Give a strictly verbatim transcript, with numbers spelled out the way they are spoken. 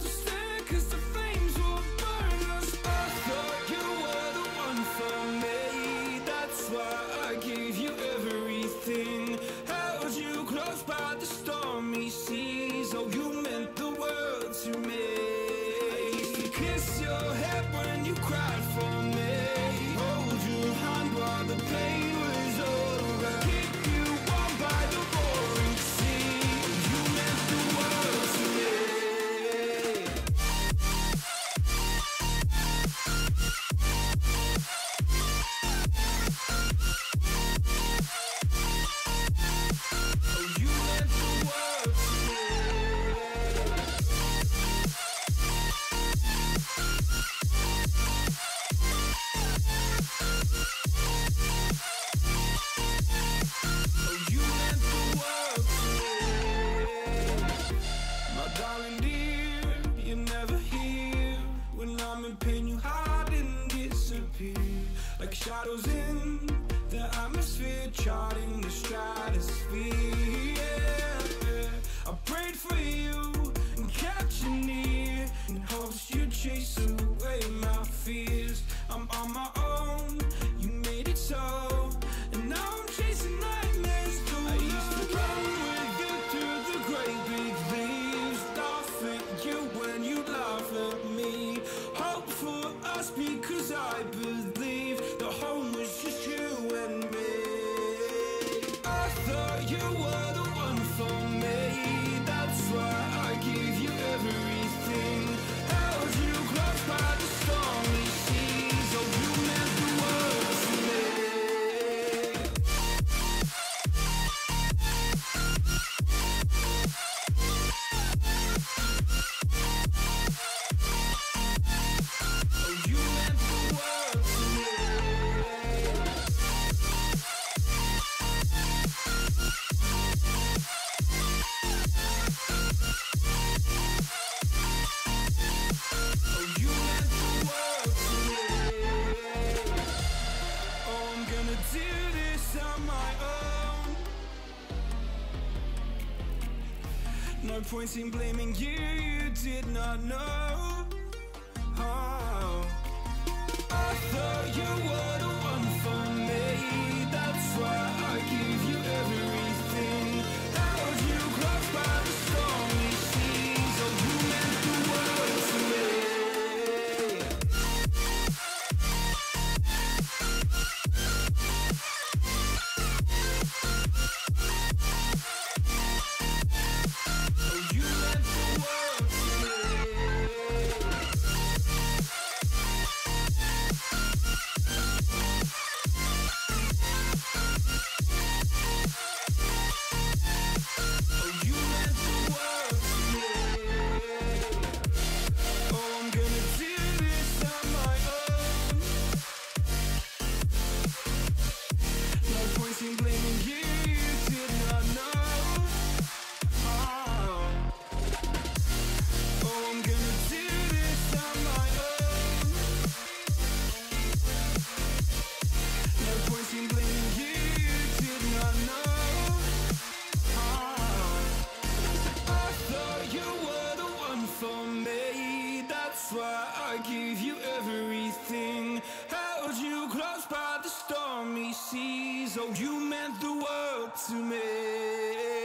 Just stare, cause the flames will burn us. I thought you were the one for me, that's why I gave you everything. Held you close by the stormy seas, oh, you meant the world to me. I used to kiss your head when you cried for me, hold your hand while the pain was over, keep you warm by the roaring sea. You meant the world to me. Oh, you meant the world to shadows in the atmosphere, charting the stratosphere. Yeah. I prayed for you and kept you near in hopes you'd chase away my fears. I'm on my own, you made it so, and now I'm chasing nightmares too. I used to run with you through the great big leaves, laugh at you when you laugh at me. Hope for us because I believe points in blaming you, you did not know. Oh. I thought you were the one for me, that's why I gave you everything. Held you close by the stormy seas, oh, you meant the world to me. Oh, you meant the world to me.